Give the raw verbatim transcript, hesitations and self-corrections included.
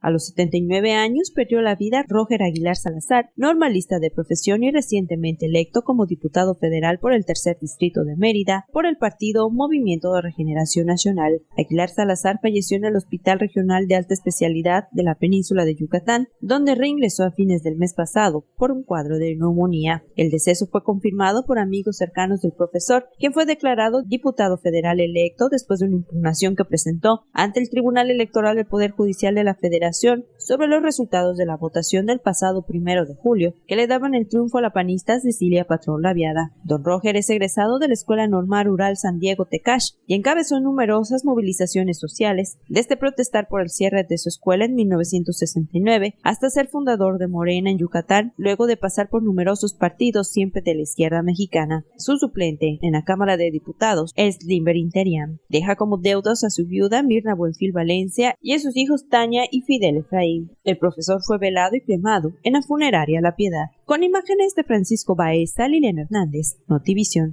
A los setenta y nueve años perdió la vida Roger Aguilar Salazar, normalista de profesión y recientemente electo como diputado federal por el tercer distrito de Mérida por el Partido Movimiento de Regeneración Nacional. Aguilar Salazar falleció en el Hospital Regional de Alta Especialidad de la Península de Yucatán, donde reingresó a fines del mes pasado por un cuadro de neumonía. El deceso fue confirmado por amigos cercanos del profesor, quien fue declarado diputado federal electo después de una impugnación que presentó ante el Tribunal Electoral del Poder Judicial de la Federación sobre los resultados de la votación del pasado primero de julio, que le daban el triunfo a la panista Cecilia Patrón Laviada. Don Roger es egresado de la Escuela Normal Rural San Diego Tecash y encabezó numerosas movilizaciones sociales, desde protestar por el cierre de su escuela en mil novecientos sesenta y nueve hasta ser fundador de Morena en Yucatán, luego de pasar por numerosos partidos siempre de la izquierda mexicana. Su suplente en la Cámara de Diputados es Limber Interián. Deja como deudas a su viuda Mirna Buenfil Valencia y a sus hijos Tania y Fidel. Del Efraín. El profesor fue velado y cremado en la funeraria La Piedad. Con imágenes de Francisco Baeza, Liliana Hernández, Notivisión.